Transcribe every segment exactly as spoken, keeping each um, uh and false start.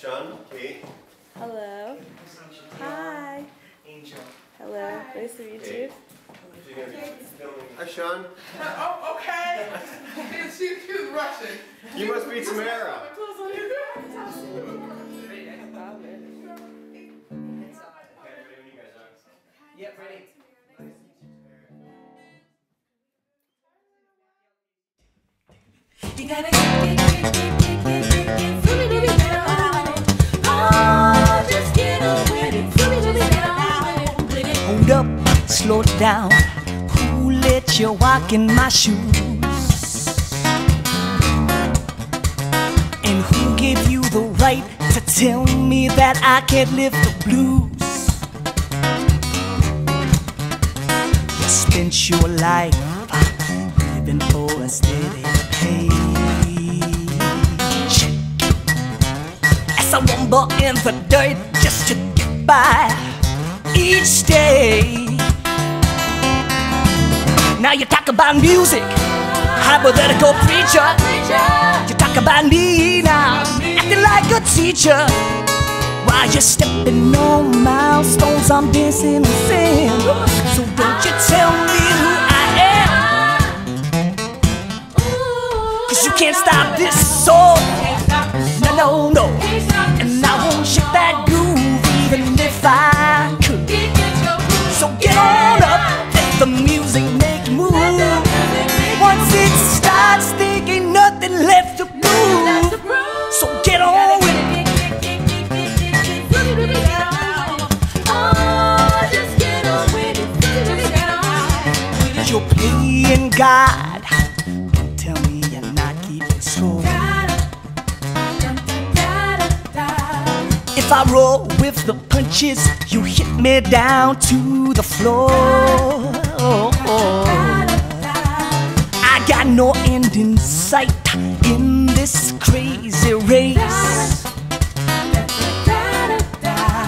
Sean, Kate. Hello. Hi. Angel. Hello. Hi. Nice to meet Kate. you. Hello. Hi, Sean. Oh, okay. And she, she was rushing. You must be Tamara. Yep, ready. You gotta get, get, get, get, get, get, get, get. Oh, just get away with it. Hold up, slow down. Who let you walk in my shoes? And who gave you the right to tell me that I can't live the blues? You spent your life living for a steady page, as I wumble in the dirt just to get by each day. Now you talk about music, hypothetical preacher. You talk about me now, acting like a teacher. While you're stepping on milestones, I'm dancing in sin. So don't you tell me who I am, cause you can't stop this soul. No, no, no. And I won't shake that groove even if I could. So get on up, let the music make you move. Once it starts, there ain't nothing left to prove. So get on with it. Oh, just get on with it. You're playing God. If I roll with the punches, you hit me down to the floor. I got no end in sight in this crazy race.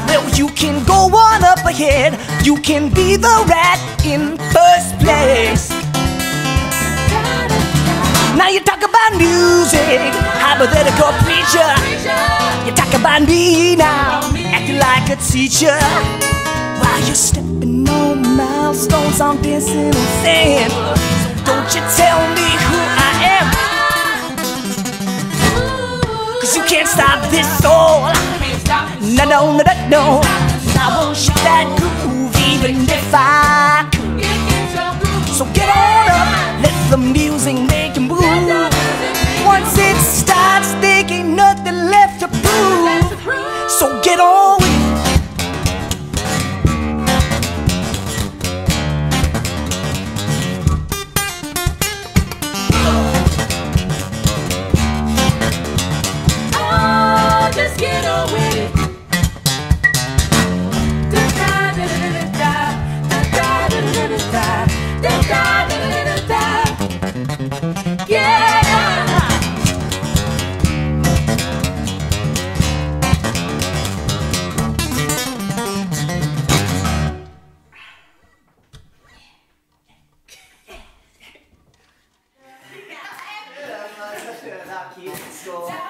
Well, you can go on up ahead. You can be the rat in first place. Now you talk about music, hypothetical preacher. You talk about me now, acting like a teacher. While you're stepping on milestones, I'm dancing on sand. Don't you tell me who I am, cause you can't stop this soul. No, no, no, no, no. I won't shake that groove even if I could. So get on up, let the music make you move. Once it starts, there ain't nothing left to prove. So get on with it. Oh, just get on with it. Not cute, it's cool.